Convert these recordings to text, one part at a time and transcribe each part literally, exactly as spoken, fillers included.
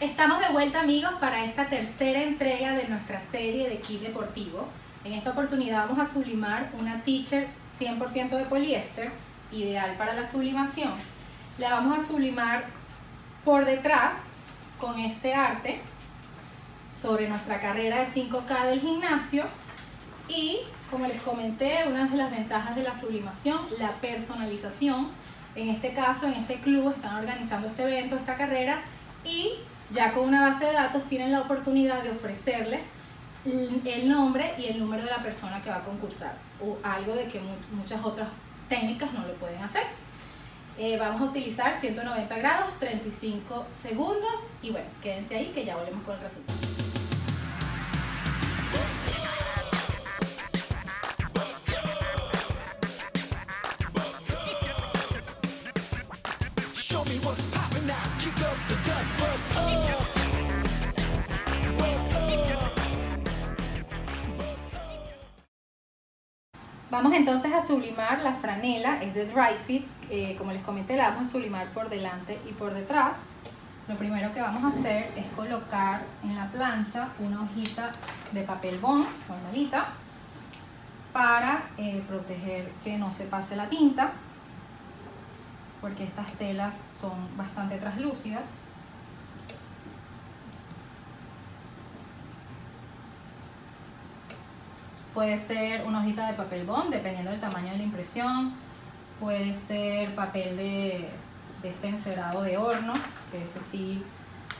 Estamos de vuelta, amigos, para esta tercera entrega de nuestra serie de kit deportivo. En esta oportunidad vamos a sublimar una t-shirt cien por ciento de poliéster, ideal para la sublimación. La vamos a sublimar por detrás con este arte sobre nuestra carrera de cinco K del gimnasio. Y como les comenté, una de las ventajas de la sublimación, la personalización. En este caso, en este club están organizando este evento, esta carrera, y ya con una base de datos tienen la oportunidad de ofrecerles el nombre y el número de la persona que va a concursar, o algo de que muchas otras técnicas no lo pueden hacer. Eh, vamos a utilizar ciento noventa grados, treinta y cinco segundos y bueno, quédense ahí que ya volvemos con el resultado. Vamos entonces a sublimar la franela, es de dry fit, eh, como les comenté, la vamos a sublimar por delante y por detrás. Lo primero que vamos a hacer es colocar en la plancha una hojita de papel bond, normalita, para eh, proteger que no se pase la tinta, porque estas telas son bastante translúcidas. Puede ser una hojita de papel bond, dependiendo del tamaño de la impresión. Puede ser papel de, de este encerado de horno, que ese sí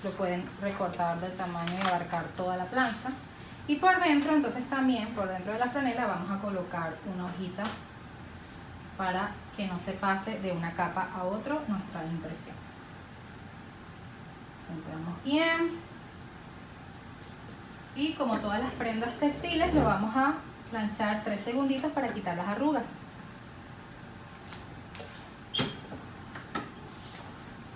lo pueden recortar del tamaño y abarcar toda la plancha. Y por dentro, entonces también, por dentro de la franela, vamos a colocar una hojita para que no se pase de una capa a otra nuestra impresión. Centramos bien. Y como todas las prendas textiles, lo vamos a planchar tres segunditos para quitar las arrugas.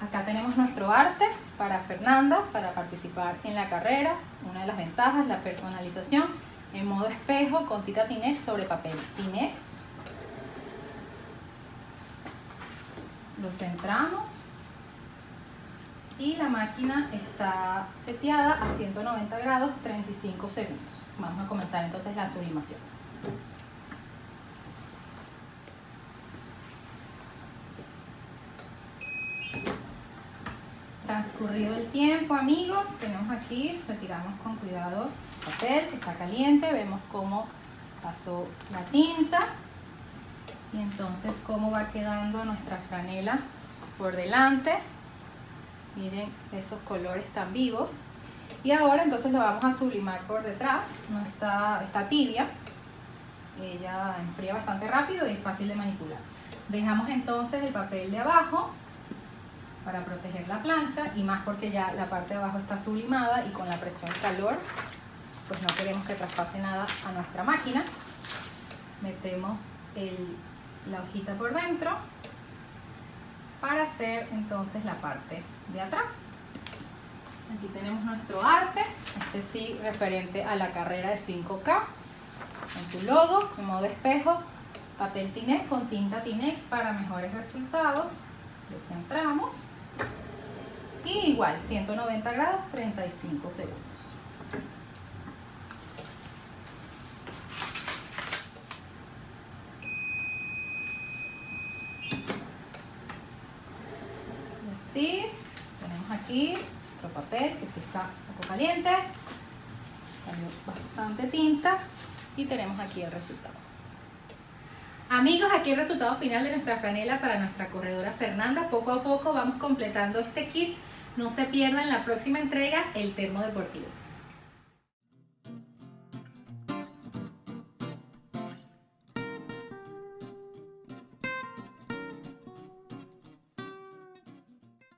Acá tenemos nuestro arte para Fernanda, para participar en la carrera. Una de las ventajas, la personalización en modo espejo con tinta Tinec sobre papel Tinec. Lo centramos y la máquina está seteada a ciento noventa grados, treinta y cinco segundos. Vamos a comenzar entonces la sublimación. Transcurrido el tiempo, amigos, tenemos aquí, retiramos con cuidado el papel que está caliente, vemos cómo pasó la tinta y entonces cómo va quedando nuestra franela por delante. Miren esos colores tan vivos. Y ahora entonces lo vamos a sublimar por detrás. No está, está tibia. Ella enfría bastante rápido y es fácil de manipular. Dejamos entonces el papel de abajo para proteger la plancha, y más porque ya la parte de abajo está sublimada y con la presión calor pues no queremos que traspase nada a nuestra máquina. Metemos el, la hojita por dentro para hacer entonces la parte de atrás. Aquí tenemos nuestro arte, este sí referente a la carrera de cinco K, con su logo en modo espejo, papel Tinec con tinta Tinec para mejores resultados. Lo centramos y igual ciento noventa grados, treinta y cinco segundos. Sí, tenemos aquí nuestro papel que sí está un poco caliente, salió bastante tinta y tenemos aquí el resultado. Amigos, aquí el resultado final de nuestra franela para nuestra corredora Fernanda. Poco a poco vamos completando este kit. No se pierdan la próxima entrega, el termo deportivo.